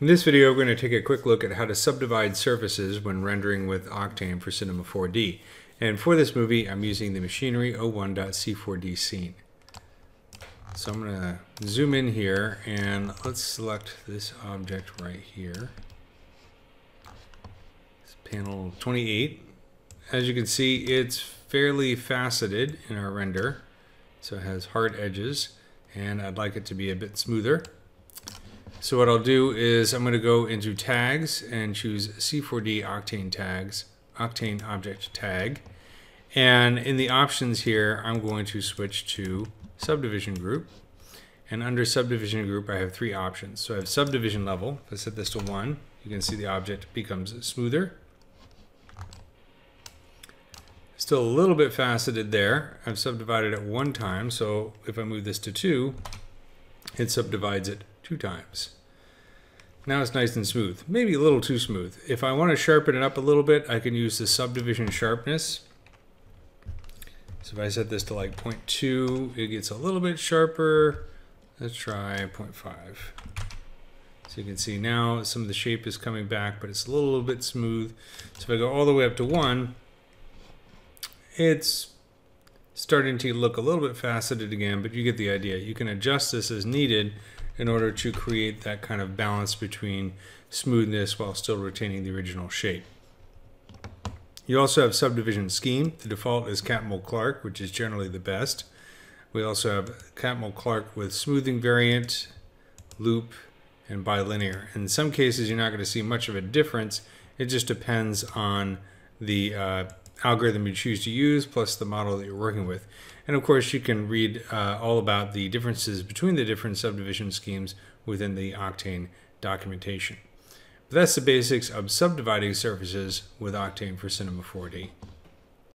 In this video, we're going to take a quick look at how to subdivide surfaces when rendering with Octane for Cinema 4D. And for this movie, I'm using the Machinery 01.C4D scene. So I'm going to zoom in here and let's select this object right here. It's panel 28. As you can see, it's fairly faceted in our render. So it has hard edges and I'd like it to be a bit smoother. So what I'll do is I'm going to go into tags and choose C4D Octane tags, Octane object tag. And in the options here, I'm going to switch to subdivision group. And under subdivision group, I have three options. So I have subdivision level. If I set this to 1, you can see the object becomes smoother. Still a little bit faceted there. I've subdivided it 1 time. So if I move this to 2, it subdivides it 2 times. Now it's nice and smooth, maybe a little too smooth. If I want to sharpen it up a little bit, I can use the subdivision sharpness. So if I set this to like 0.2, it gets a little bit sharper. Let's try 0.5. So you can see now some of the shape is coming back, but it's a little bit smooth. So if I go all the way up to 1, it's starting to look a little bit faceted again, but you get the idea. You can adjust this as needed in order to create that kind of balance between smoothness while still retaining the original shape. You also have subdivision scheme. The default is Catmull-Clark, which is generally the best. We also have Catmull-Clark with smoothing variant, loop, and bilinear. In some cases, you're not going to see much of a difference. It just depends on the algorithm you choose to use, plus the model that you're working with. And of course, you can read all about the differences between the different subdivision schemes within the Octane documentation. But that's the basics of subdividing surfaces with Octane for Cinema 4D.